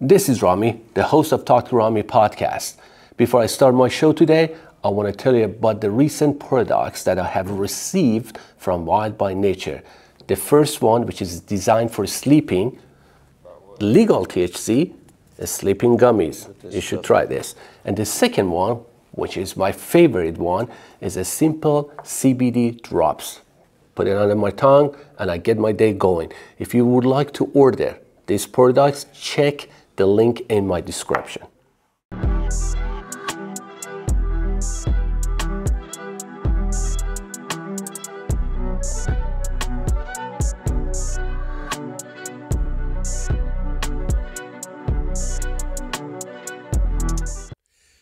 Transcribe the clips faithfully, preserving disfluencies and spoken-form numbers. This is Rami, the host of Talk to Rami podcast. Before I start my show today, I want to tell you about the recent products that I have received from Wild by Nature. The first one, which is designed for sleeping, legal T H C, sleeping gummies. You should try this. And the second one, which is my favorite one, is a simple C B D drops. Put it under my tongue and I get my day going. If you would like to order these products, check the link in my description.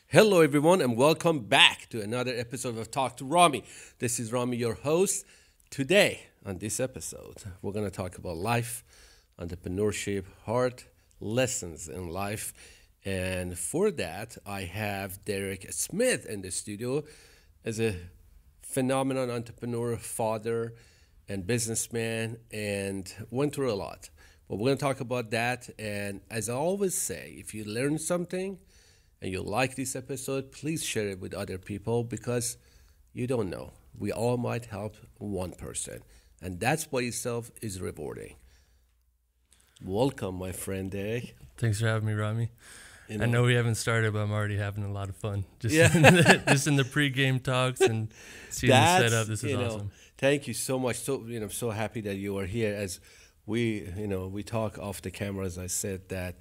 Hello everyone and welcome back to another episode of Talk to Rami. This is Rami, your host. Today on this episode, we're going to talk about life, entrepreneurship, heart, lessons in life. And for that, I have Derek Smith in the studio as a phenomenal entrepreneur, father, and businessman, and went through a lot. But we're going to talk about that. And as I always say, if you learn something and you like this episode, please share it with other people, because you don't know. We all might help one person. And that's by itself is rewarding. Welcome, my friend, Derek. Thanks for having me, Rami. You know, I know we haven't started, but I'm already having a lot of fun. Just, yeah. in, the, just in the pre-game talks and seeing the setup. This is you know, awesome. Thank you so much. So, you know, I'm so happy that you are here. As we, you know, we talk off the camera, as I said, that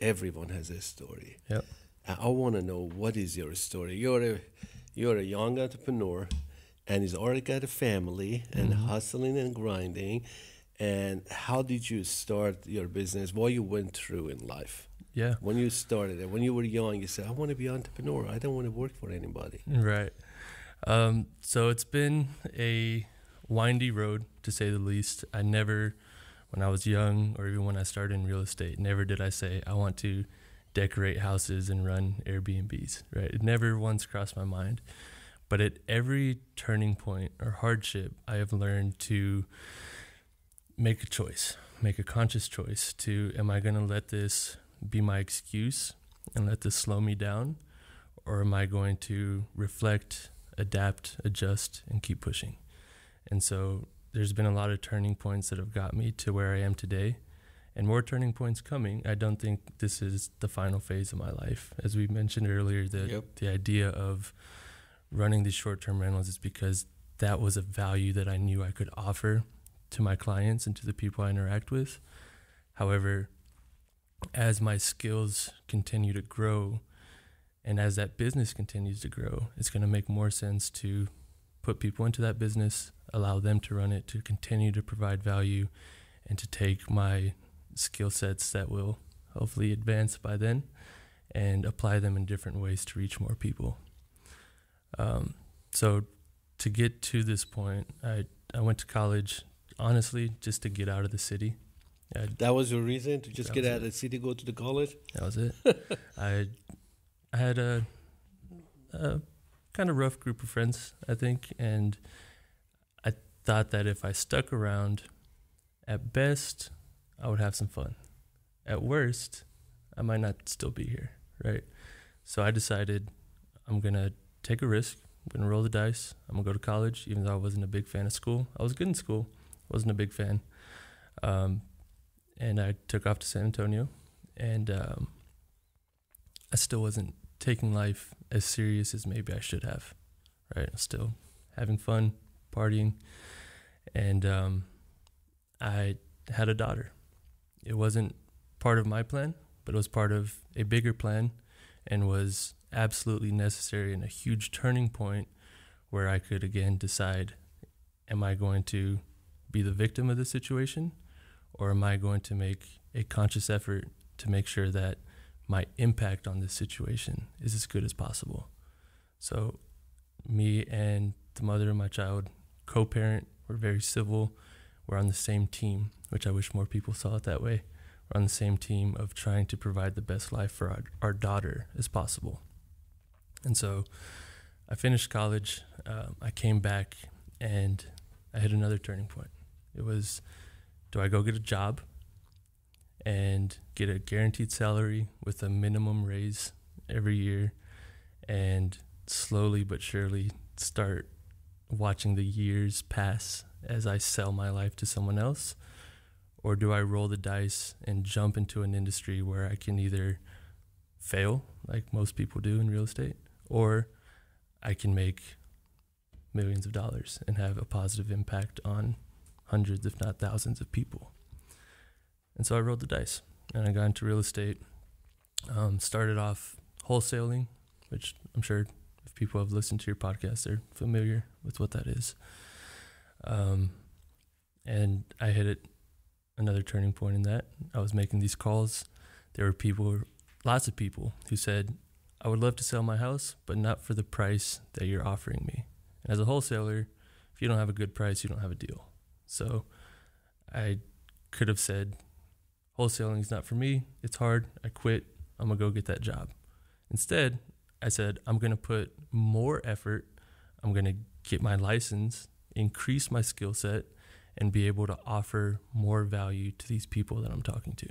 everyone has a story. Yep. I want to know, what is your story? You're a, you're a young entrepreneur, and he's already got a family and mm-hmm. hustling and grinding. And how did you start your business? What you went through in life? Yeah. When you started it, when you were young, you said, I want to be an entrepreneur. I don't want to work for anybody. Right. Um, so it's been a windy road, to say the least. I never, when I was young or even when I started in real estate, never did I say, I want to decorate houses and run Airbnbs, right? It never once crossed my mind. But at every turning point or hardship, I have learned to make a choice, make a conscious choice to, am I going to let this be my excuse and let this slow me down? Or am I going to reflect, adapt, adjust, and keep pushing? And so there's been a lot of turning points that have got me to where I am today, and more turning points coming. I don't think this is the final phase of my life. As we mentioned earlier, the, yep. the idea of running these short-term rentals is because that was a value that I knew I could offer to my clients and to the people I interact with. However, as my skills continue to grow and as that business continues to grow, it's going to make more sense to put people into that business, allow them to run it, to continue to provide value, and to take my skill sets that will hopefully advance by then and apply them in different ways to reach more people. Um, so to get to this point, I, I went to college, honestly, just to get out of the city. I, that was your reason, to just get out of the city, go to the college? That was it. I, I had a, a kind of rough group of friends, I think. And I thought that if I stuck around, at best, I would have some fun. At worst, I might not still be here, right? So I decided I'm going to take a risk. I'm going to roll the dice. I'm going to go to college, even though I wasn't a big fan of school. I was good in school. Wasn't a big fan. Um, and I took off to San Antonio. And um, I still wasn't taking life as serious as maybe I should have, right? I'm still having fun, partying. And um, I had a daughter. It wasn't part of my plan, but it was part of a bigger plan and was absolutely necessary and a huge turning point where I could again decide, am I going to be the victim of the situation, or am I going to make a conscious effort to make sure that my impact on this situation is as good as possible? So me and the mother of my child co-parent, we're very civil, we're on the same team, which I wish more people saw it that way. We're on the same team of trying to provide the best life for our, our daughter as possible. And so I finished college, um, I came back, and I hit another turning point. It was, do I go get a job and get a guaranteed salary with a minimum raise every year, and slowly but surely start watching the years pass as I sell my life to someone else? Or do I roll the dice and jump into an industry where I can either fail, like most people do in real estate, or I can make millions of dollars and have a positive impact on hundreds, if not thousands of people? And so I rolled the dice and I got into real estate. Um, started off wholesaling, which I'm sure if people have listened to your podcast, they're familiar with what that is. Um, and I hit it, another turning point in that. I was making these calls. There were people, lots of people who said, I would love to sell my house, but not for the price that you're offering me. And as a wholesaler, if you don't have a good price, you don't have a deal. So I could have said, wholesaling is not for me. It's hard. I quit. I'm going to go get that job. Instead, I said, I'm going to put more effort. I'm going to get my license, increase my skill set, and be able to offer more value to these people that I'm talking to.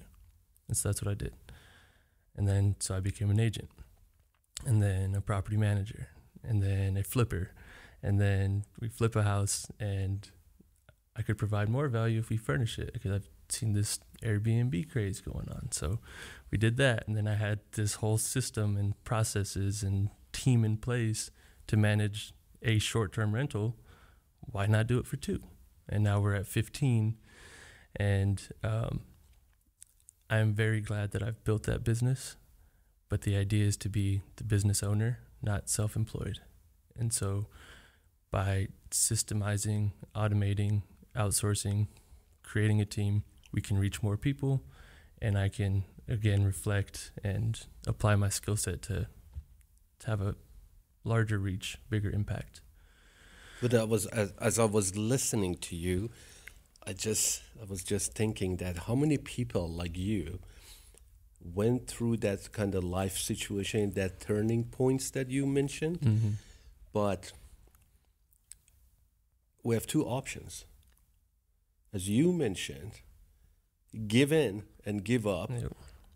And so that's what I did. And then, so I became an agent, and then a property manager, and then a flipper. And then we flip a house, and I could provide more value if we furnish it, because I've seen this Airbnb craze going on. So we did that. And then I had this whole system and processes and team in place to manage a short-term rental. Why not do it for two? And now we're at fifteen, and um, I'm very glad that I've built that business. But the idea is to be the business owner, not self-employed. And so by systemizing, automating, outsourcing, creating a team, we can reach more people, and I can, again, reflect and apply my skill set to, to have a larger reach, bigger impact. But I was, as, as I was listening to you, I just I was just thinking that how many people like you went through that kind of life situation, that turning points that you mentioned, mm-hmm. But we have two options. As you mentioned, give in and give up, yep.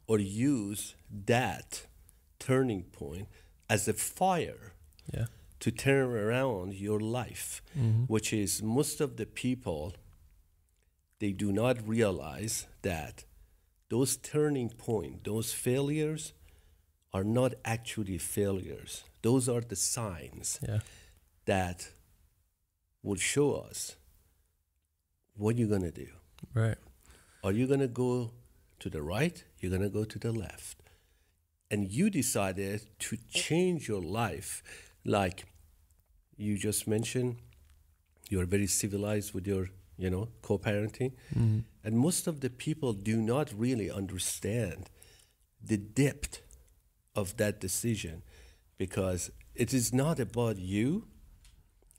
Or use that turning point as a fire. Yeah. To turn around your life, mm-hmm. Which is most of the people, they do not realize that those turning points, those failures are not actually failures. Those are the signs, yeah. That will show us what you're going to do. Right. Are you going to go to the right? You're going to go to the left. And you decided to change your life. Like you just mentioned, you're very civilized with your, you know, co-parenting. Mm-hmm. And most of the people do not really understand the depth of that decision, because it is not about you.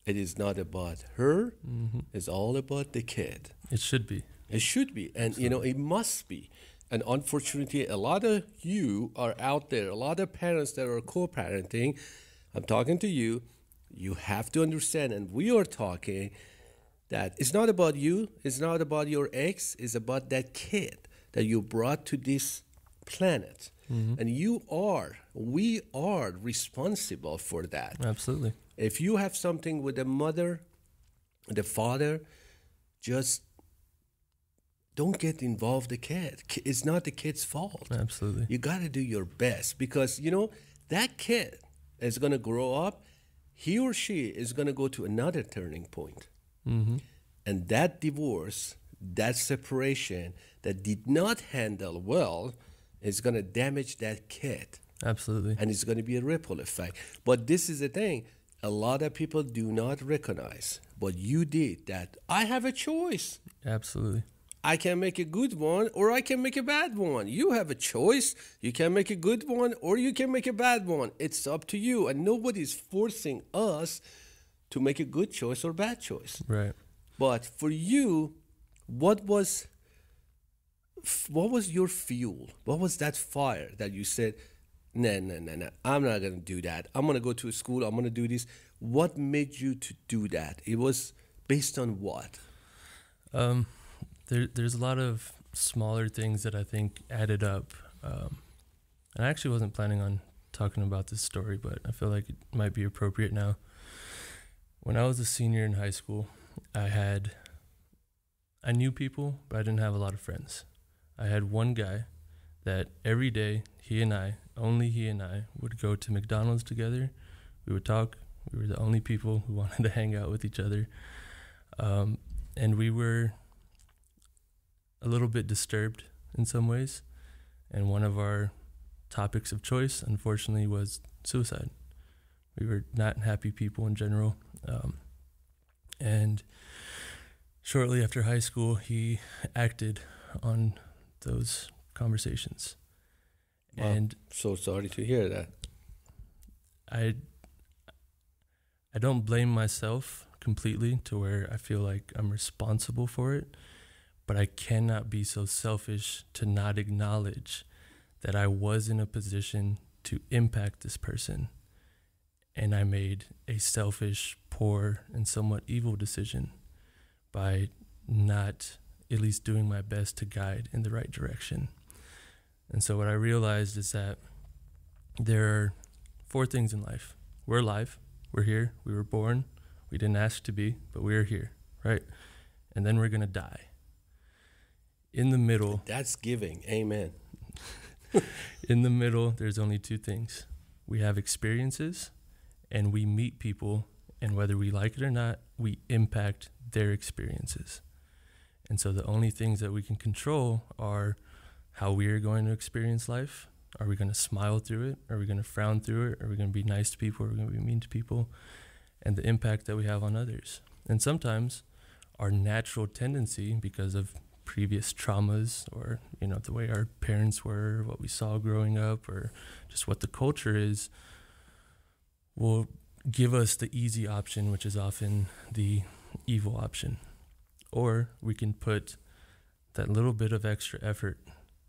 It is not about her. Mm-hmm. It's all about the kid. It should be. It should be. And, Absolutely. You know, it must be. And unfortunately, a lot of you are out there, a lot of parents that are co-parenting, I'm talking to you, you have to understand, and we are talking, that it's not about you, it's not about your ex, it's about that kid that you brought to this planet. Mm-hmm. And you are, we are responsible for that. Absolutely. If you have something with the mother, the father, just don't get involved with the kid. It's not the kid's fault. Absolutely. You got to do your best, because, you know, that kid is going to grow up, he or she is going to go to another turning point. Mm-hmm. And that divorce, that separation that did not handle well is going to damage that kid. Absolutely. And it's going to be a ripple effect. But this is the thing, a lot of people do not recognize what you did, that I have a choice. Absolutely. I can make a good one, or I can make a bad one. You have a choice. You can make a good one, or you can make a bad one. It's up to you. And nobody's forcing us to make a good choice or bad choice. Right. But for you, what was what was your fuel? What was that fire that you said, no, no, no, no, I'm not going to do that. I'm going to go to school. I'm going to do this. What made you to do that? It was based on what? Um. There, there's a lot of smaller things that I think added up. Um, and I actually wasn't planning on talking about this story, but I feel like it might be appropriate now. When I was a senior in high school, I had, I knew people, but I didn't have a lot of friends. I had one guy that every day, he and I, only he and I, would go to McDonald's together. We would talk. We were the only people who wanted to hang out with each other. Um, and we were a little bit disturbed in some ways. And one of our topics of choice, unfortunately, was suicide. We were not happy people in general. Um, and shortly after high school, he acted on those conversations. Wow. And so sorry to hear that. I I don't blame myself completely to where I feel like I'm responsible for it, but I cannot be so selfish to not acknowledge that I was in a position to impact this person, and I made a selfish, poor, and somewhat evil decision by not at least doing my best to guide in the right direction. And so what I realized is that there are four things in life. We're alive, we're here, we were born, we didn't ask to be, but we are here, right? And then we're gonna die. In the middle. That's giving, amen. In the middle, there's only two things. We have experiences and we meet people, and whether we like it or not, we impact their experiences. And so the only things that we can control are how we are going to experience life. Are we going to smile through it? Are we going to frown through it? Are we going to be nice to people? Are we going to be mean to people? And the impact that we have on others. And sometimes our natural tendency, because of previous traumas or, you know, the way our parents were, what we saw growing up, or just what the culture is, will give us the easy option, which is often the evil option. Or we can put that little bit of extra effort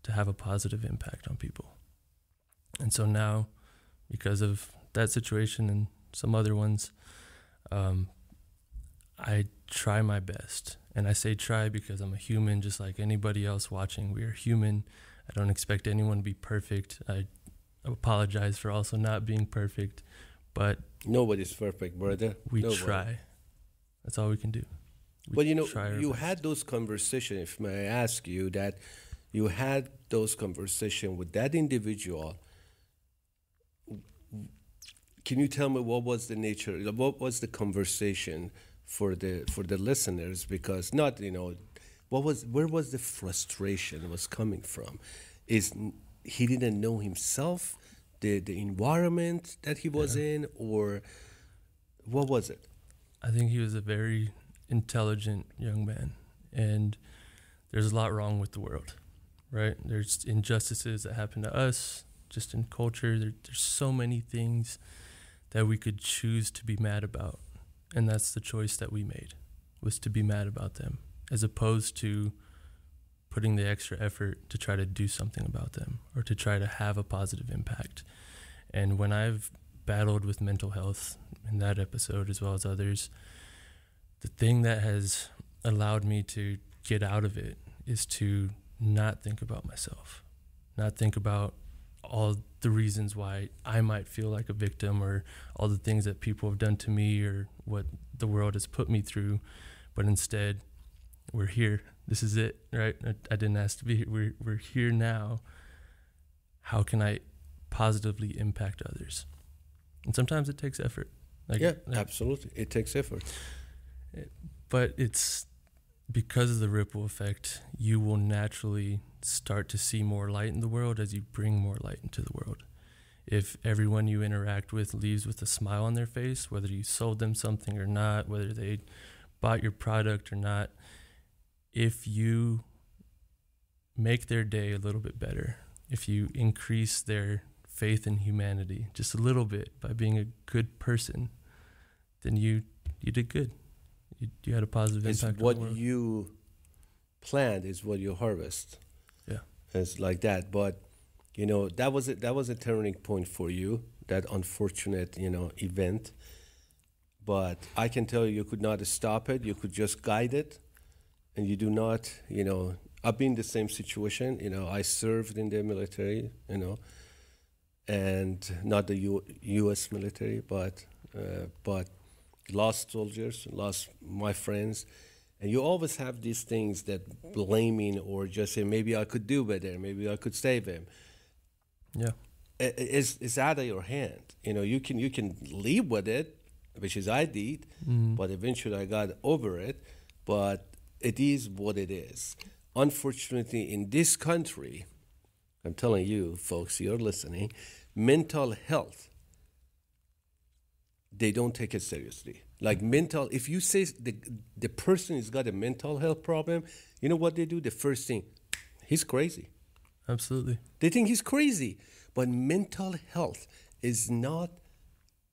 to have a positive impact on people. And so now, because of that situation and some other ones, um, I try my best. And I say try because I'm a human, just like anybody else watching. We are human. I don't expect anyone to be perfect. I apologize for also not being perfect, but nobody's perfect, brother. We Nobody. try. That's all we can do. We well, you know, you best. had those conversations, if may I ask you, that you had those conversations with that individual. Can you tell me what was the nature, what was the conversation for the for the listeners? Because not, you know, what was, where was the frustration was coming from? Is he didn't know himself, the, the environment that he was yeah. in, or what was it? I think he was a very intelligent young man, and there's a lot wrong with the world, right? There's injustices that happen to us, just in culture. There, there's so many things that we could choose to be mad about, and that's the choice that we made, was to be mad about them, as opposed to putting the extra effort to try to do something about them or to try to have a positive impact. And when I've battled with mental health in that episode as well as others, the thing that has allowed me to get out of it is to not think about myself, not think about all the reasons why I might feel like a victim or all the things that people have done to me or what the world has put me through, but instead, we're here. This is it, right? I, I didn't ask to be here. We're, we're here now. How can I positively impact others? And sometimes it takes effort. Like, yeah, like, absolutely. It takes effort. But it's because of the ripple effect, you will naturally start to see more light in the world as you bring more light into the world. If everyone you interact with leaves with a smile on their face, whether you sold them something or not, whether they bought your product or not, if you make their day a little bit better, if you increase their faith in humanity just a little bit by being a good person, then you you did good. You, you had a positive it's impact. It's what on the world. You plant is what you harvest. Yeah, it's like that. But you know, that was it. That was a turning point for you. That unfortunate, you know, event. But I can tell you, you could not stop it. You could just guide it, and you do not, you know, I've been in the same situation. You know, I served in the military, you know, and not the U U.S. military, but uh, but lost soldiers, lost my friends. And you always have these things that blaming or just say, maybe I could do better, maybe I could save him. Yeah. It's, it's out of your hand. You know, you can, you can live with it, which is I did, mm. but eventually I got over it. But it is what it is. Unfortunately, in this country, I'm telling you, folks, you're listening, mental health, they don't take it seriously. Like mental, if you say the, the person has got a mental health problem, you know what they do? The first thing, he's crazy. Absolutely. They think he's crazy. But mental health is not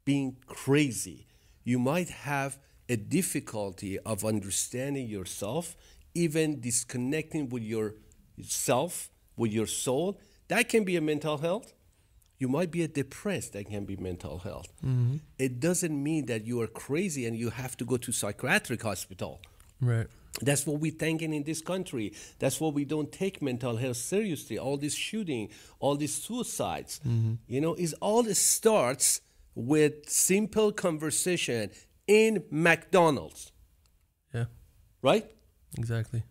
being crazy. You might have a difficulty of understanding yourself, even disconnecting with yourself, with your soul. That can be a mental health. You might be a depressed. That can be mental health. Mm-hmm. It doesn't mean that you are crazy and you have to go to psychiatric hospital. Right. That's what we're thinking in this country. That's why we don't take mental health seriously. All this shooting, all these suicides, mm-hmm. you know, is all this starts with simple conversation in McDonald's. Yeah. Right? Exactly.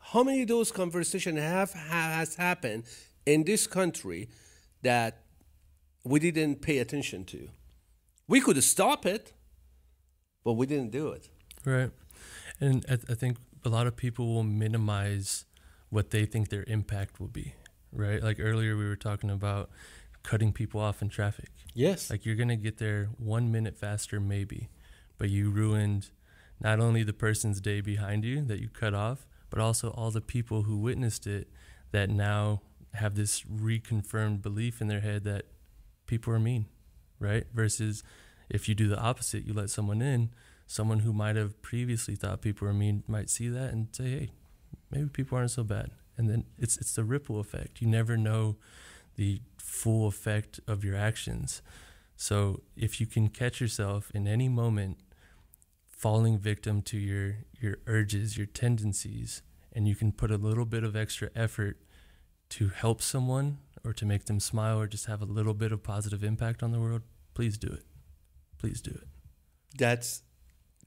How many of those conversations have has happened in this country that we didn't pay attention to? We could stop it, but we didn't do it. Right. And I, th I think a lot of people will minimize what they think their impact will be, right? Like earlier we were talking about cutting people off in traffic. Yes. Like you're going to get there one minute faster maybe, but you ruined not only the person's day behind you that you cut off, but also all the people who witnessed it that now have this reconfirmed belief in their head that people are mean, right? Versus if you do the opposite, you let someone in, someone who might have previously thought people were mean might see that and say, hey, maybe people aren't so bad. And then it's, it's the ripple effect. You never know the full effect of your actions. So if you can catch yourself in any moment falling victim to your, your urges, your tendencies, and you can put a little bit of extra effort to help someone or to make them smile or just have a little bit of positive impact on the world, please do it. Please do it. That's...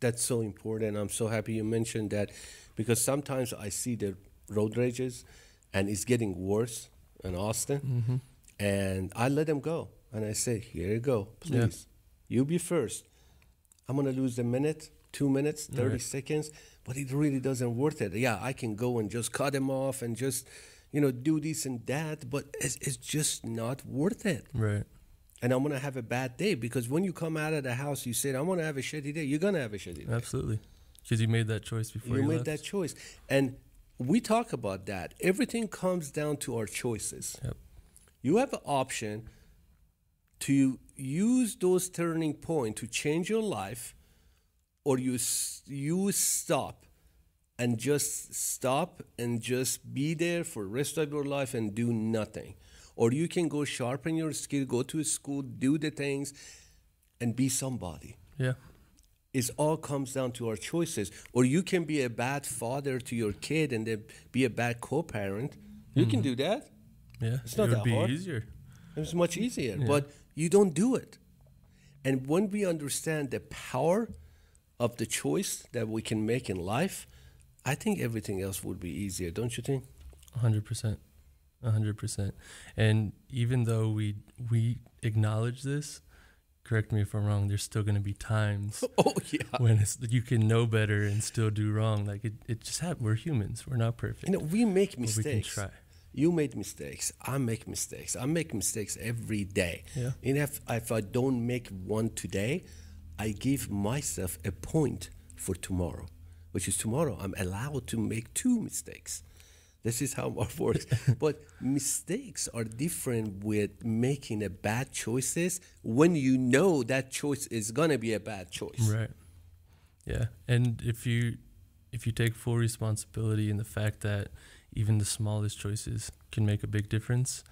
That's so important. I'm so happy you mentioned that, because sometimes I see the road rages and it's getting worse in Austin, mm-hmm. and I let them go. And I say, here you go, please. Yeah. You be first. I'm going to lose a minute, two minutes, thirty right. seconds, but it really doesn't worth it. Yeah, I can go and just cut them off and just, you know, do this and that, but it's, it's just not worth it. Right. And I'm going to have a bad day, because when you come out of the house, you said, I'm going to have a shitty day. You're going to have a shitty day. Absolutely. Because you made that choice before you, you made left. that choice. And we talk about that. Everything comes down to our choices. Yep. You have an option to use those turning points to change your life, or you, you stop and just stop and just be there for the rest of your life and do nothing. Or you can go sharpen your skill, go to school, do the things, and be somebody. Yeah. It all comes down to our choices. Or you can be a bad father to your kid and then be a bad co-parent. You mm. can do that. Yeah. It's not it that be hard. Easier. It's much easier. Yeah. But you don't do it. And when we understand the power of the choice that we can make in life, I think everything else would be easier, don't you think? one hundred percent. one hundred percent. And even though we we acknowledge this, correct me if I'm wrong, there's still going to be times oh, yeah. when it's, you can know better and still do wrong. Like it, it just happens. We're humans. We're not perfect. You know, we make mistakes. But we can try. You made mistakes. I make mistakes. I make mistakes every day. Yeah. And if, if I don't make one today, I give myself a point for tomorrow, which is tomorrow I'm allowed to make two mistakes. This is how it works. But mistakes are different with making a bad choices when you know that choice is going to be a bad choice. Right. Yeah. And if you if you take full responsibility in the fact that even the smallest choices can make a big difference,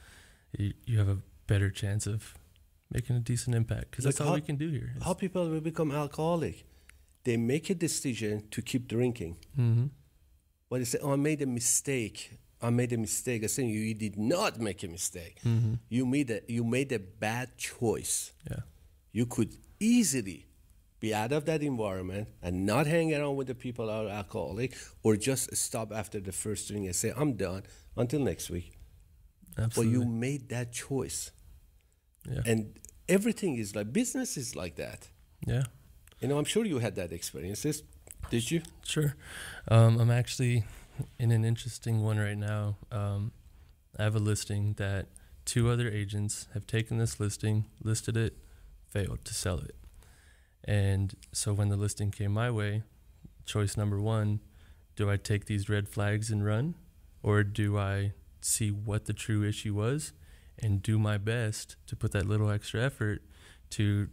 you, you have a better chance of making a decent impact, because like that's how, all we can do here. How people will become alcoholic. They make a decision to keep drinking. Mm-hmm. what they say, oh, I made a mistake. I made a mistake. I said, you, you did not make a mistake. Mm-hmm. You made a, you made a bad choice. Yeah. You could easily be out of that environment and not hang around with the people that are alcoholic, or just stop after the first drink and say, I'm done until next week. Absolutely. But you made that choice. Yeah. And everything is like, business is like that. Yeah. You know, I'm sure you had that experiences. Did you? Sure. Um, I'm actually in an interesting one right now. Um, I have a listing that two other agents have taken this listing, listed it, failed to sell it. And so when the listing came my way, choice number one, do I take these red flags and run, or do I see what the true issue was and do my best to put that little extra effort to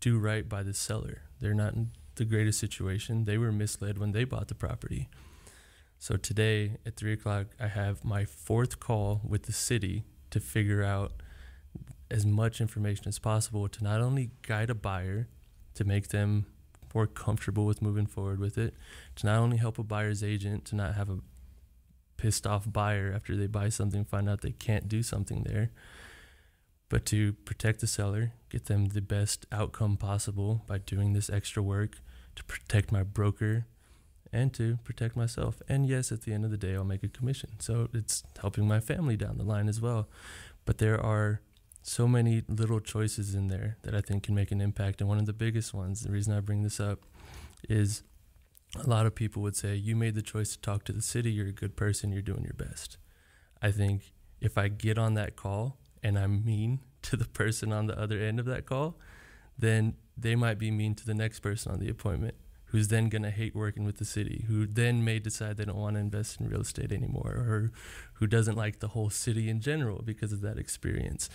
do right by the seller? They're not in the greatest situation. They were misled when they bought the property. So today at three o'clock, I have my fourth call with the city to figure out as much information as possible to not only guide a buyer to make them more comfortable with moving forward with it, to not only help a buyer's agent to not have a pissed off buyer after they buy something, find out they can't do something there, but to protect the seller, get them the best outcome possible by doing this extra work, to protect my broker and to protect myself. And yes, at the end of the day, I'll make a commission. So it's helping my family down the line as well. But there are so many little choices in there that I think can make an impact. And one of the biggest ones, the reason I bring this up, is a lot of people would say, you made the choice to talk to the city, you're a good person, you're doing your best. I think if I get on that call and I'm mean to the person on the other end of that call, then they might be mean to the next person on the appointment, who's then going to hate working with the city, who then may decide they don't want to invest in real estate anymore, or who doesn't like the whole city in general because of that experience.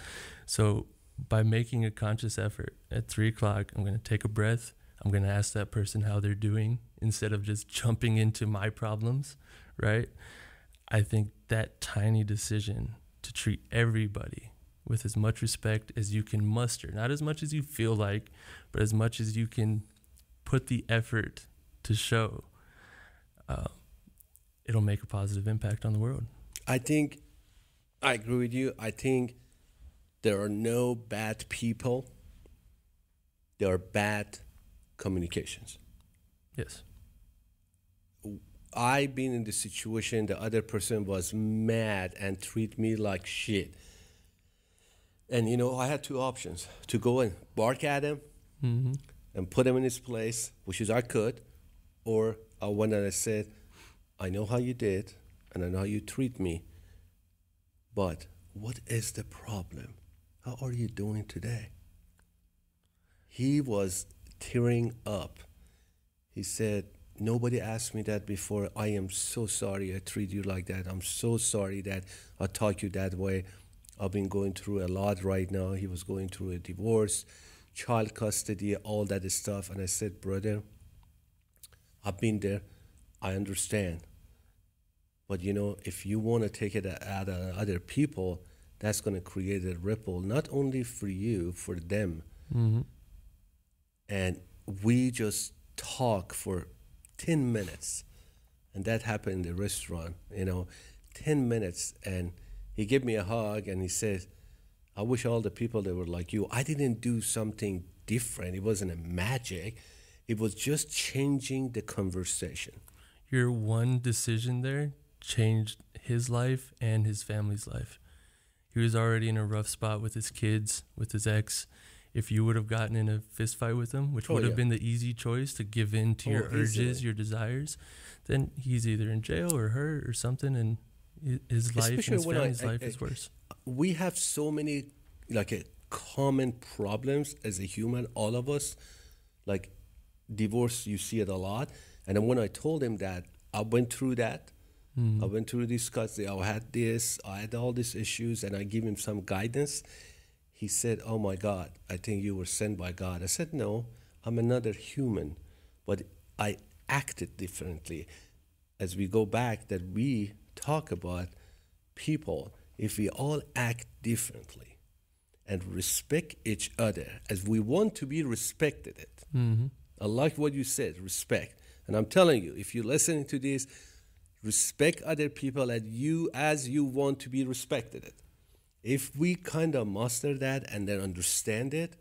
So by making a conscious effort at three o'clock, I'm going to take a breath. I'm going to ask that person how they're doing instead of just jumping into my problems, right? I think that tiny decision to treat everybody with as much respect as you can muster, not as much as you feel like, but as much as you can put the effort to show, uh, it'll make a positive impact on the world. I think I agree with you. I think there are no bad people. There are bad communications. Yes. I've been in the situation the other person was mad and treat me like shit. And, you know, I had two options, to go and bark at him, mm-hmm, and put him in his place, which is I could, or I went and I said, I know how you did, and I know how you treat me, but what is the problem? How are you doing today? He was tearing up. He said, nobody asked me that before. I am so sorry I treat you like that. I'm so sorry that I taught you that way. I've been going through a lot right now. He was going through a divorce, child custody, all that stuff. And I said, brother, I've been there. I understand. But, you know, if you want to take it out on other people, that's going to create a ripple, not only for you, for them. Mm-hmm. And we just talk for ten minutes. And that happened in the restaurant, you know, ten minutes. And he gave me a hug and he said, I wish all the people that were like you. I didn't do something different. It wasn't a magic. It was just changing the conversation. Your one decision there changed his life and his family's life. He was already in a rough spot with his kids, with his ex. If you would have gotten in a fist fight with him, which oh, would have yeah. been the easy choice to give in to oh, your easily. urges, your desires, then he's either in jail or hurt or something, and his life Especially and his family's I, I, life I, is worse. We have so many like a common problems as a human, all of us, like divorce, you see it a lot. And then when I told him that, I went through that. Mm-hmm. I went through this custody, I had this, I had all these issues, and I gave him some guidance. He said, oh my God, I think you were sent by God. I said, no, I'm another human, but I acted differently. As we go back that we talk about people, if we all act differently and respect each other as we want to be respected, it. Mm-hmm. I like what you said, respect. And I'm telling you, if you're listening to this, respect other people as you, as you want to be respected. If we kind of master that and then understand it,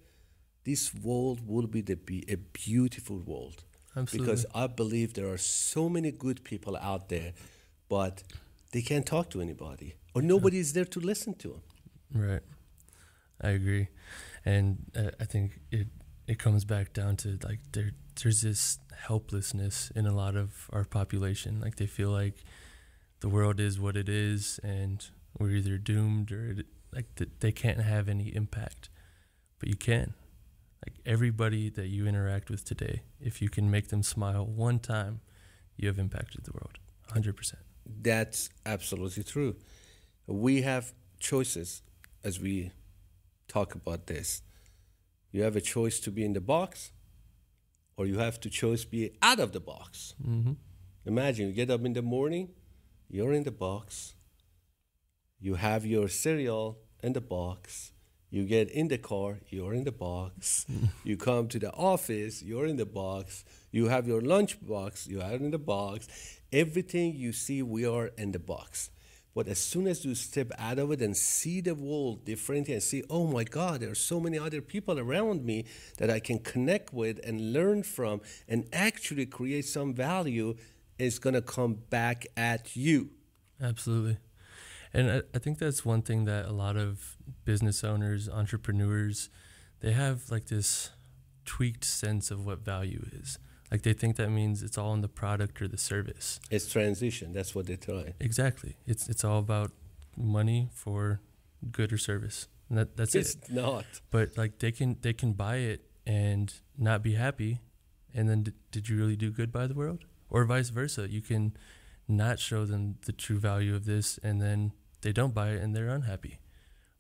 this world will be the, be a beautiful world. Absolutely. Because I believe there are so many good people out there, but they can't talk to anybody, or nobody is there to listen to them. Right. I agree. And uh, I think it, it comes back down to like there, there's this helplessness in a lot of our population. Like they feel like the world is what it is and we're either doomed or it, like th they can't have any impact, but you can. Like everybody that you interact with today, if you can make them smile one time, you have impacted the world one hundred percent. That's absolutely true. We have choices as we talk about this. You have a choice to be in the box, or you have to choose be out of the box. Mm-hmm. Imagine you get up in the morning, you're in the box, you have your cereal in the box, you get in the car, you're in the box, you come to the office, you're in the box, you have your lunch box, you are in the box. Everything you see, we are in the box. But as soon as you step out of it and see the world differently and see, oh my God, there are so many other people around me that I can connect with and learn from and actually create some value, is going to come back at you. Absolutely. And I, I think that's one thing that a lot of business owners, entrepreneurs, they have like this tweaked sense of what value is. Like they think that means it's all in the product or the service. It's transition. That's what they try. Exactly. It's it's all about money for good or service. And that, that's it's it. It's not. But like they can they can buy it and not be happy, and then d did you really do good by the world? Or vice versa. You can not show them the true value of this, and then they don't buy it and they're unhappy.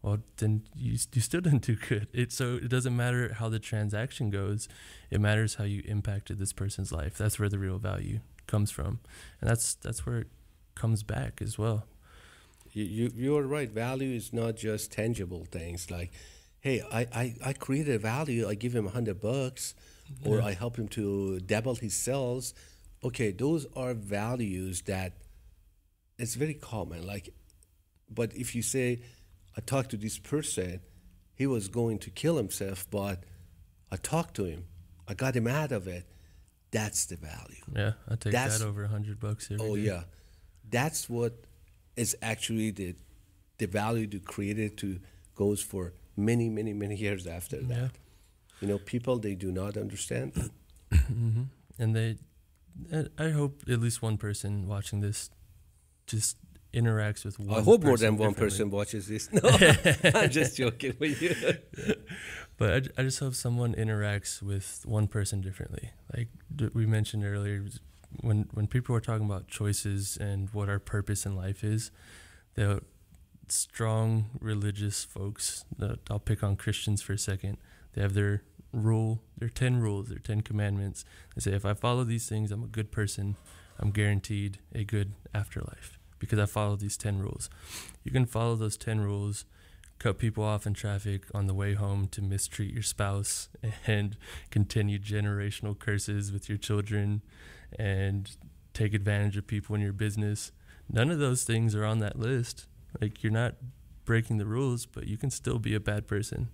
Well, then you, you still didn't do good. It, so it doesn't matter how the transaction goes. It matters how you impacted this person's life. That's where the real value comes from. And that's that's where it comes back as well. You, you, you're right. Value is not just tangible things like, hey, I, I, I created value. I give him a hundred bucks, or yeah, I help him to double his sales. Okay, those are values that it's very common. Like, but if you say, I talked to this person, he was going to kill himself, but I talked to him, I got him out of it. That's the value. Yeah, I take that's, that over a hundred bucks every oh, day. Yeah. That's what is actually the the value you created to goes for many, many, many years after that. Yeah. You know, people, they do not understand that. Mm-hmm. And they, I hope at least one person watching this just interacts with one I hope person more than one person watches this. No, I'm just joking with you. But I, I just hope someone interacts with one person differently. Like we mentioned earlier, when, when people are talking about choices and what our purpose in life is, the strong religious folks, the, I'll pick on Christians for a second, they have their rule, their ten rules, their ten commandments. They say, if I follow these things, I'm a good person. I'm guaranteed a good afterlife, because I follow these ten rules. You can follow those ten rules, cut people off in traffic on the way home, to mistreat your spouse and continue generational curses with your children and take advantage of people in your business. None of those things are on that list. Like, you're not breaking the rules, but you can still be a bad person,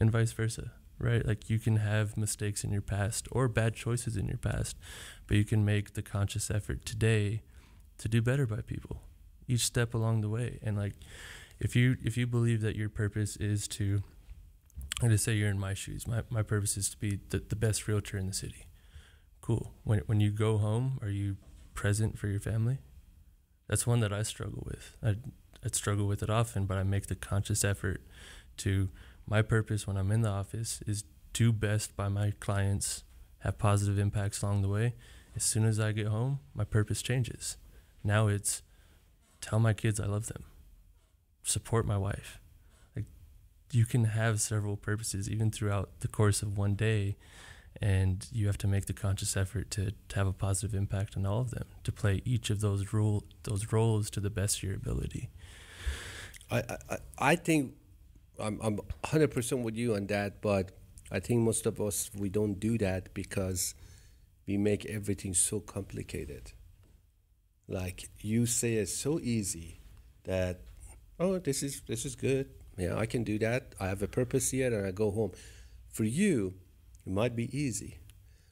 and vice versa, right? Like, you can have mistakes in your past or bad choices in your past, but you can make the conscious effort today to do better by people each step along the way. And like, if you if you believe that your purpose is to, I'm gonna say you're in my shoes, my, my purpose is to be the, the best realtor in the city. Cool. When, when you go home, are you present for your family? That's one that I struggle with. I, I struggle with it often, but I make the conscious effort to, my purpose when I'm in the office is do best by my clients, have positive impacts along the way. As soon as I get home, my purpose changes. Now it's tell my kids I love them, support my wife. Like, you can have several purposes even throughout the course of one day, and you have to make the conscious effort to, to have a positive impact on all of them, to play each of those role those roles to the best of your ability. I I, I think I'm I'm one hundred percent with you on that, but I think most of us, we don't do that because we make everything so complicated. like you say it's so easy that, oh, this is this is good. Yeah, I can do that. I have a purpose here, and I go home. For you, it might be easy,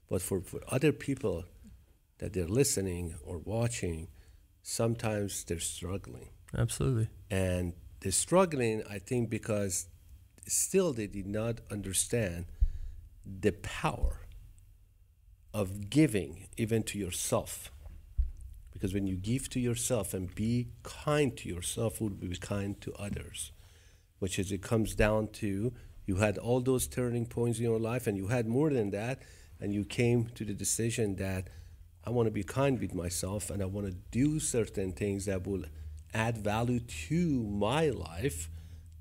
but for, for other people that they're listening or watching, sometimes they're struggling. Absolutely. And they're struggling, I think, because still they did not understand the power of giving even to yourself. Because when you give to yourself and be kind to yourself, you will be kind to others, which is it comes down to you had all those turning points in your life, and you had more than that, and you came to the decision that I want to be kind with myself, and I want to do certain things that will add value to my life,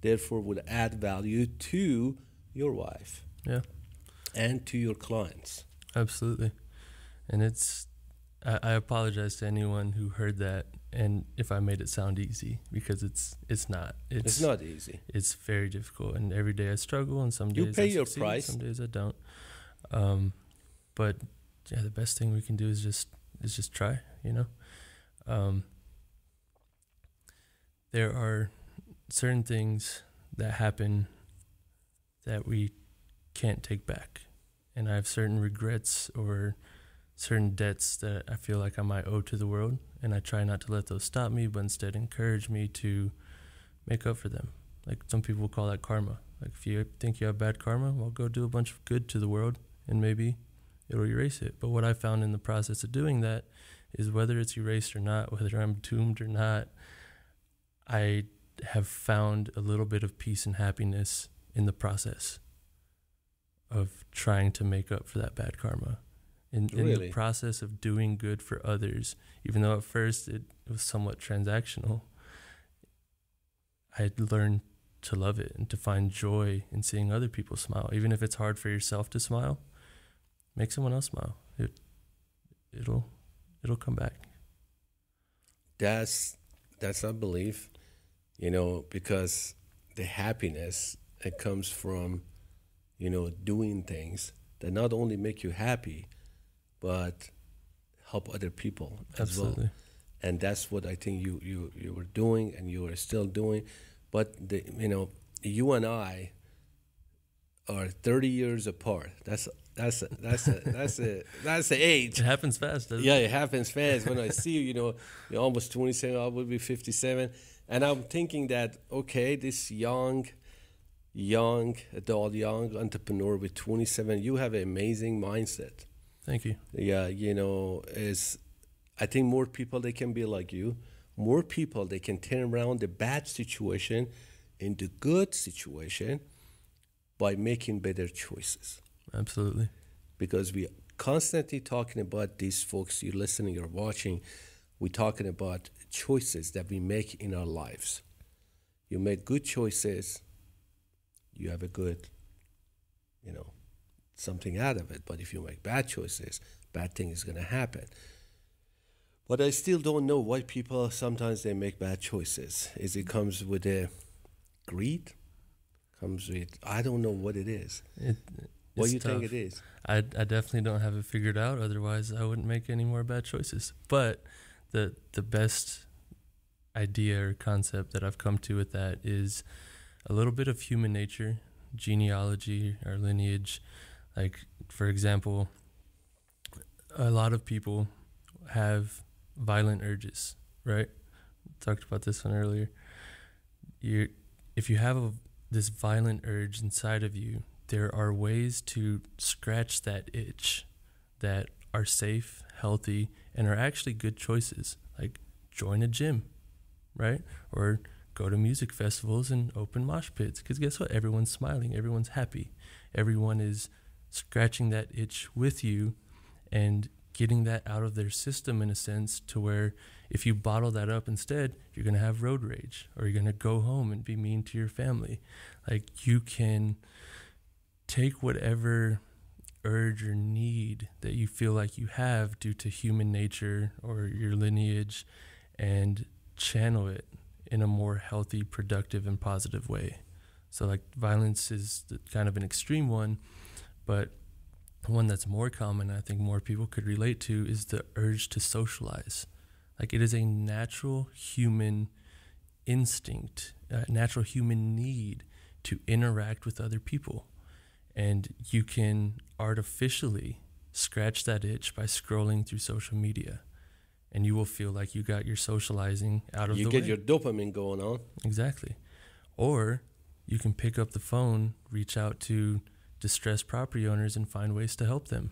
therefore will add value to your wife, yeah, and to your clients. Absolutely. And it's, I, I apologize to anyone who heard that, and if I made it sound easy, because it's it's not. It's, it's not easy. It's very difficult, and every day I struggle, and some days you pay I your succeed, price. Some days I don't. Um, but yeah, the best thing we can do is just is just try. You know, um, there are certain things that happen that we can't take back, and I have certain regrets or certain debts that I feel like I might owe to the world, and I try not to let those stop me, but instead encourage me to make up for them. Like, some people call that karma. Like, if you think you have bad karma, well, go do a bunch of good to the world, and maybe it'll erase it. But what I found in the process of doing that is, whether it's erased or not, whether I'm doomed or not, I have found a little bit of peace and happiness in the process of trying to make up for that bad karma. In, really? in the process of doing good for others, even though at first it, it was somewhat transactional, I had learned to love it and to find joy in seeing other people smile. Even if it's hard for yourself to smile, make someone else smile. It, it'll, it'll come back. That's, that's I believe, you know, because the happiness, it comes from, you know, doing things that not only make you happy, but help other people as Absolutely. well. And that's what I think you, you, you were doing, and you are still doing. But, the, you know, you and I are thirty years apart. That's that's a, that's a, that's a, that's the age. It happens fast, doesn't yeah, it? Yeah, it happens fast. When I see you, you know, you're almost twenty-seven, I will be fifty-seven. And I'm thinking that, okay, this young, young adult, young entrepreneur with twenty-seven, you have an amazing mindset. Thank you. Yeah, you know, is I think more people, they can be like you. More people, they can turn around the bad situation into good situation by making better choices. Absolutely. Because we constantly talking about these folks, you're listening, you're watching, we're talking about choices that we make in our lives. You make good choices, you have a good, you know, something out of it. But if you make bad choices, bad thing is going to happen. But I still don't know why people sometimes they make bad choices. Is it comes with a greed? Comes with, I don't know what it is. It, what do you tough. think it is? I, I definitely don't have it figured out. Otherwise, I wouldn't make any more bad choices. But the the best idea or concept that I've come to with that is a little bit of human nature, genealogy, or lineage. Like, for example, a lot of people have violent urges, right? We talked about this one earlier. You, if you have a, this violent urge inside of you, there are ways to scratch that itch that are safe, healthy, and are actually good choices. Like, join a gym, right? Or go to music festivals and open mosh pits. Because guess what? Everyone's smiling. Everyone's happy. Everyone is scratching that itch with you and getting that out of their system, in a sense, to where if you bottle that up instead, you're going to have road rage, or you're going to go home and be mean to your family. Like, you can take whatever urge or need that you feel like you have due to human nature or your lineage and channel it in a more healthy, productive, and positive way. So, like, violence is kind of an extreme one, but one that's more common, I think more people could relate to, is the urge to socialize. Like, it is a natural human instinct, uh, natural human need to interact with other people. And you can artificially scratch that itch by scrolling through social media, and you will feel like you got your socializing out of the way. You get your dopamine going on. Exactly. Or you can pick up the phone, reach out to distressed property owners, and find ways to help them.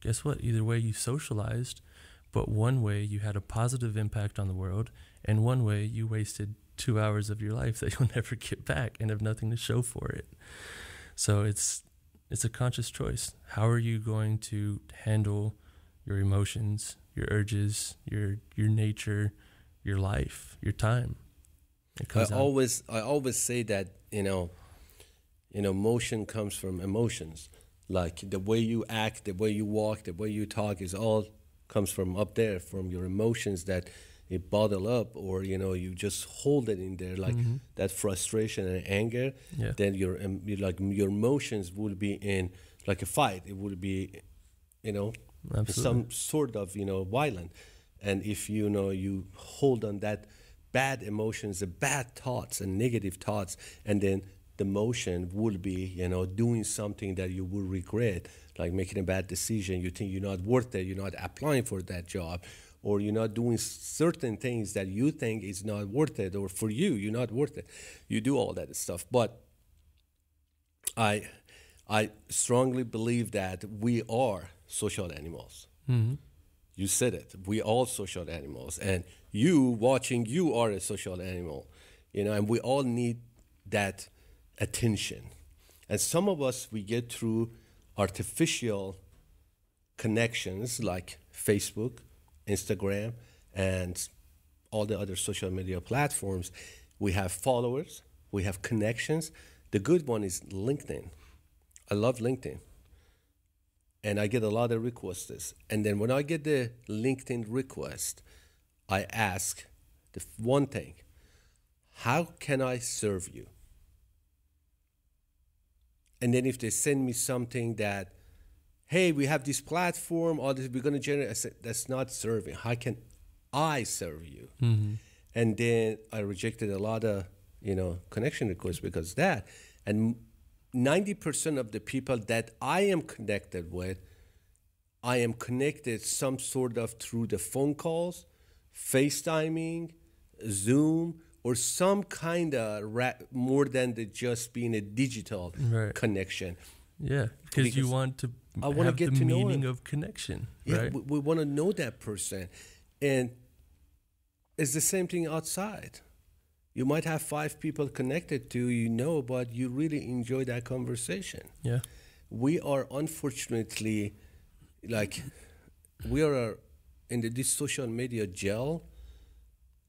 Guess what? Either way, you socialized, but one way you had a positive impact on the world, and one way you wasted two hours of your life that you'll never get back and have nothing to show for it. So it's it's a conscious choice. How are you going to handle your emotions, your urges, your your nature, your life, your time? It comes I out. always I always say that, you know, you know, motion comes from emotions. Like, the way you act, the way you walk, the way you talk is all comes from up there, from your emotions that it bottle up, or, you know, you just hold it in there, like mm-hmm. that frustration and anger. Yeah. Then your um, like your emotions will be in like a fight. It will be, you know, Absolutely. some sort of, you know, violent. And if, you know, you hold on that bad emotions, the bad thoughts and negative thoughts, and then the motion would be, you know, doing something that you will regret, like making a bad decision. You think you're not worth it, you're not applying for that job, or you're not doing certain things that you think is not worth it, or for you, you're not worth it. You do all that stuff. But I, I strongly believe that we are social animals. Mm-hmm. You said it. We all social animals. And you watching, you are a social animal. You know, and we all need that attention. And some of us, we get through artificial connections like Facebook, Instagram, and all the other social media platforms. We have followers, we have connections. The good one is LinkedIn. I love LinkedIn. And I get a lot of requests. And then when I get the LinkedIn request, I ask the one thing: how can I serve you? And then if they send me something that, hey, we have this platform, or this, we're going to generate, I said, that's not serving. How can I serve you? Mm-hmm. And then I rejected a lot of, you know, connection requests because of that. And ninety percent of the people that I am connected with, I am connected some sort of through the phone calls, FaceTiming, Zoom, or some kind of rap, more than the just being a digital right. connection. Yeah, because you want to I have want to get the to meaning know of connection. Yeah, right? we, we want to know that person. And it's the same thing outside. You might have five people connected to you, know, but you really enjoy that conversation. Yeah, we are unfortunately, like, we are in the, this social media gel,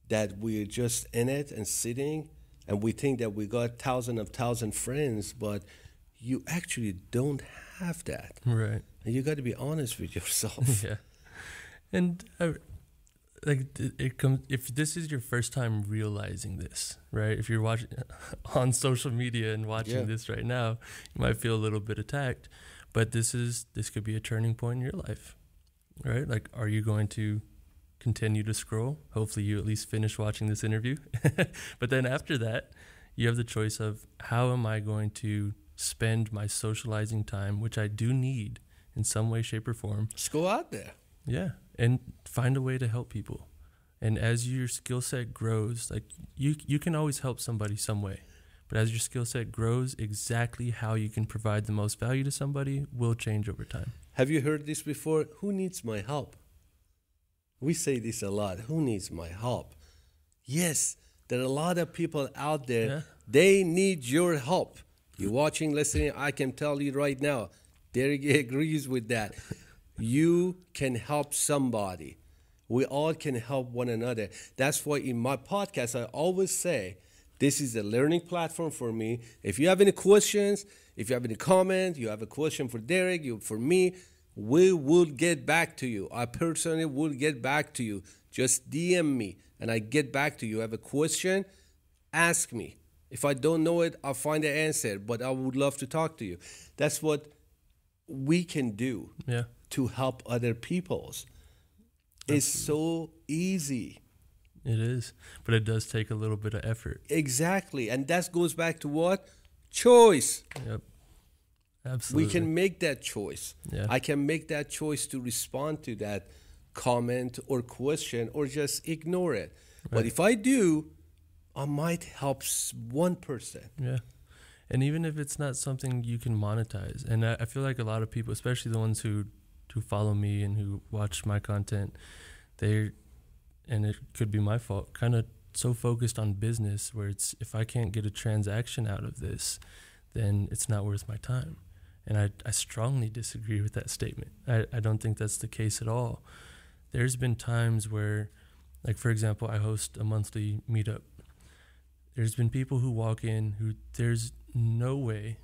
that we're just in it and sitting, and we think that we got thousands of thousand friends, but you actually don't have that. Right. And you got to be honest with yourself. Yeah. And I, like it comes, if this is your first time realizing this, right? If you're watching on social media and watching yeah. this right now, you might feel a little bit attacked, but this is this could be a turning point in your life, right? Like, are you going to continue to scroll? Hopefully you at least finish watching this interview. But then after that, you have the choice of, how am I going to spend my socializing time, which I do need in some way, shape, or form? Just go out there. Yeah, and find a way to help people. And as your skill set grows, like you, you can always help somebody some way. But as your skill set grows, exactly how you can provide the most value to somebody will change over time. Have you heard this before? Who needs my help? We say this a lot. Who needs my help? Yes, there are a lot of people out there. Yeah. They need your help. You're watching, listening. I can tell you right now, Derek agrees with that. You can help somebody. We all can help one another. That's why in my podcast, I always say, this is a learning platform for me. If you have any questions, if you have any comments, you have a question for Derek, you for me, we will get back to you. I personally will get back to you. Just D M me, and I get back to you. Have a question? Ask me. If I don't know it, I'll find the answer, but I would love to talk to you. That's what we can do yeah. to help other peoples. Absolutely. Is so easy. It is, but it does take a little bit of effort. Exactly, and that goes back to what? Choice. Yep. Absolutely. We can make that choice. Yeah. I can make that choice to respond to that comment or question or just ignore it. Right. But if I do, I might help one person. Yeah. And even if it's not something you can monetize, and I, I feel like a lot of people, especially the ones who, who follow me and who watch my content, they're, and it could be my fault, kind of so focused on business where it's, if I can't get a transaction out of this, then it's not worth my time. And I, I strongly disagree with that statement. I, I don't think that's the case at all. There's been times where, like, for example, I host a monthly meetup. There's been people who walk in who there's no way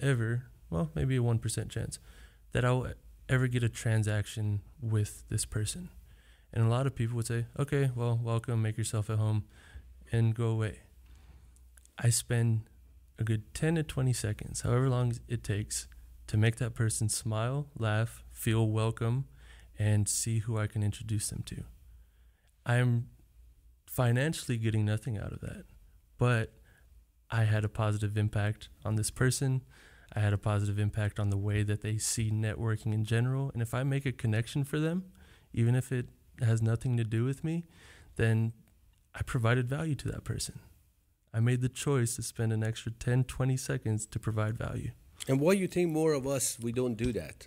ever, well, maybe a one percent chance, that I'll ever get a transaction with this person. And a lot of people would say, okay, well, welcome, make yourself at home, and go away. I spend a good ten to twenty seconds, however long it takes, to make that person smile, laugh, feel welcome, and see who I can introduce them to. I'm financially getting nothing out of that, but I had a positive impact on this person. I had a positive impact on the way that they see networking in general. And if I make a connection for them, even if it has nothing to do with me, then I provided value to that person. I made the choice to spend an extra ten, twenty seconds to provide value. And why do you think more of us, we don't do that?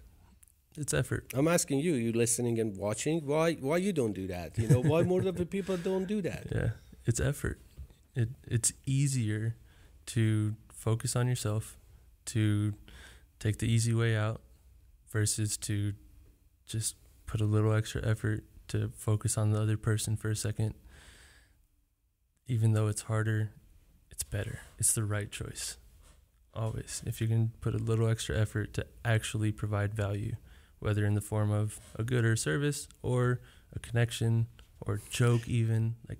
It's effort. I'm asking you, you listening and watching, why why you don't do that? You know, why more of the people don't do that? Yeah, it's effort. It It's easier to focus on yourself, to take the easy way out, versus to just put a little extra effort to focus on the other person for a second. Even though it's harder, it's better. It's the right choice, always. If you can put a little extra effort to actually provide value, whether in the form of a good or a service or a connection or joke even, like,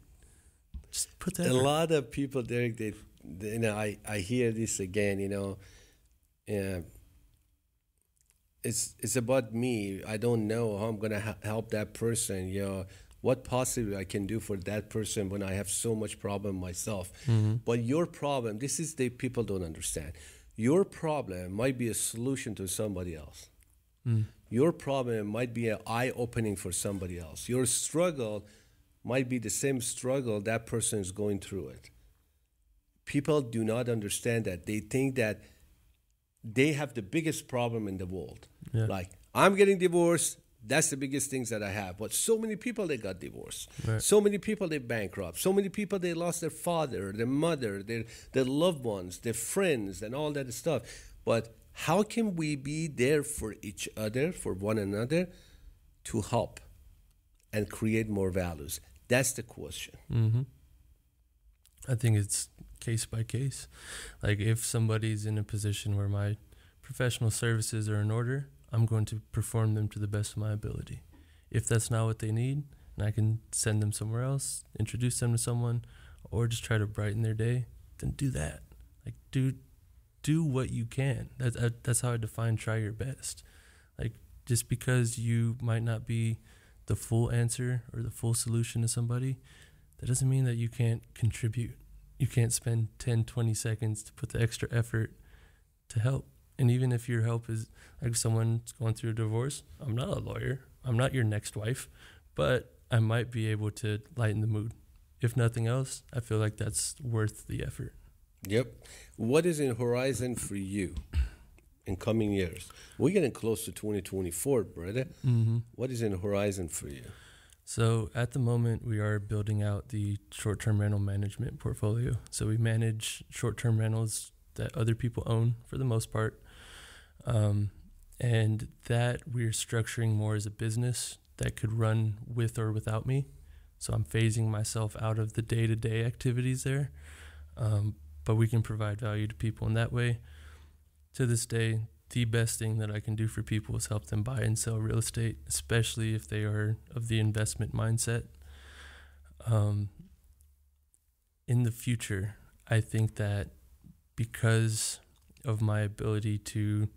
just put that. A effort. Lot of people, Derek, they, they, you know, I, I hear this again, you know, uh, it's it's about me. I don't know how I'm going to ha- help that person, you know. What possibly I can do for that person when I have so much problem myself. Mm-hmm. But your problem, this is the people don't understand. Your problem might be a solution to somebody else. Mm. Your problem might be an eye-opening for somebody else. Your struggle might be the same struggle that person is going through it. People do not understand that. They think that they have the biggest problem in the world. Yeah. Like, I'm getting divorced. That's the biggest things that I have. But so many people, they got divorced. Right. So many people, they bankrupt. So many people, they lost their father, their mother, their, their loved ones, their friends, and all that stuff. But how can we be there for each other, for one another, to help and create more values? That's the question. Mm-hmm. I think it's case by case. Like, if somebody's in a position where my professional services are in order, I'm going to perform them to the best of my ability. If that's not what they need, and I can send them somewhere else, introduce them to someone, or just try to brighten their day, then do that. Like, do do what you can. That, that, that's how I define try your best. Like, just because you might not be the full answer or the full solution to somebody, that doesn't mean that you can't contribute. You can't spend ten, twenty seconds to put the extra effort to help. And even if your help is, like, someone's going through a divorce, I'm not a lawyer. I'm not your next wife. But I might be able to lighten the mood. If nothing else, I feel like that's worth the effort. Yep. What is in horizon for you in coming years? We're getting close to twenty twenty-four, brother. Mm-hmm. What is in horizon for you? So at the moment, we are building out the short-term rental management portfolio. So we manage short-term rentals that other people own for the most part. Um, and that we're structuring more as a business that could run with or without me. So I'm phasing myself out of the day-to-day activities there. Um, but we can provide value to people in that way. To this day, the best thing that I can do for people is help them buy and sell real estate, especially if they are of the investment mindset. Um, in the future, I think that because of my ability to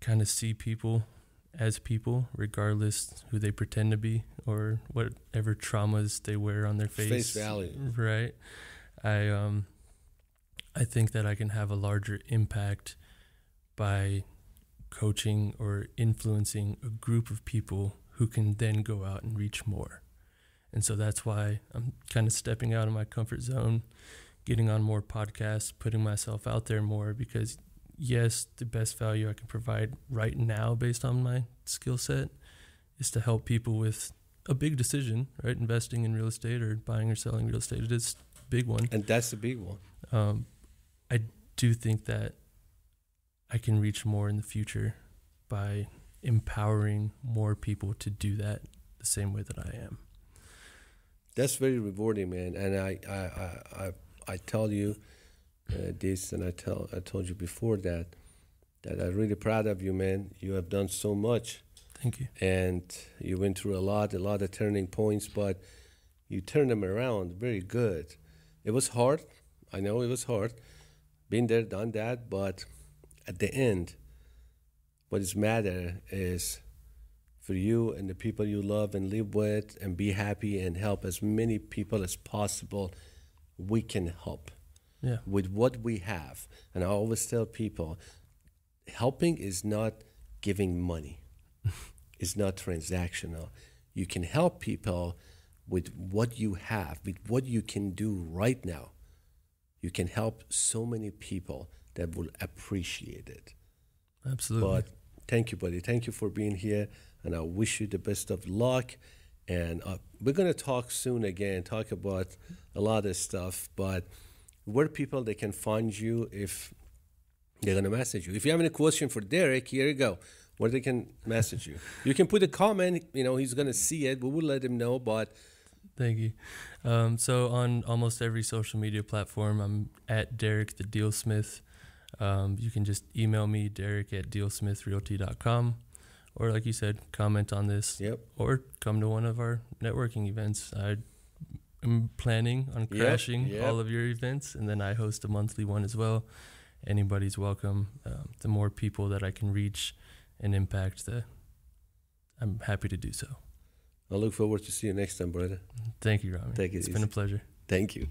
kind of see people as people, regardless who they pretend to be or whatever traumas they wear on their face. Face value. Right. I, um, I think that I can have a larger impact by coaching or influencing a group of people who can then go out and reach more. And so that's why I'm kind of stepping out of my comfort zone, getting on more podcasts, putting myself out there more, because yes, the best value I can provide right now based on my skill set is to help people with a big decision, right? Investing in real estate or buying or selling real estate. It is a big one. And that's the big one. Um, I do think that I can reach more in the future by empowering more people to do that the same way that I am. That's very rewarding, man. And I, I, I, I, I tell you uh, this, and I tell, I told you before that, that I'm really proud of you, man. You have done so much. Thank you. And you went through a lot, a lot of turning points, but you turned them around very good. It was hard. I know it was hard. Been there, done that. But at the end, what is matter is for you and the people you love and live with, and be happy and help as many people as possible. We can help yeah. with what we have. And I always tell people, helping is not giving money. It's not transactional. You can help people with what you have, with what you can do right now. You can help so many people that will appreciate it. Absolutely. But thank you, buddy. Thank you for being here. And I wish you the best of luck. And uh, we're going to talk soon again, talk about a lot of stuff. But where people, they can find you if they're going to message you. If you have any question for Derek, here you go. Where they can message you. You can put a comment. You know, he's going to see it. We will let him know. But thank you. Um, so on almost every social media platform, I'm at Derek the Dealsmith. Um, you can just email me, Derek at dealsmith realty dot com. Or like you said, comment on this. Yep. Or come to one of our networking events. I am planning on crashing yep, yep. all of your events, and then I host a monthly one as well. Anybody's welcome. Um, the more people that I can reach and impact, the I'm happy to do so. I look forward to see you next time, brother. Thank you, Ramin. Take it easy. It's been a pleasure. Thank you.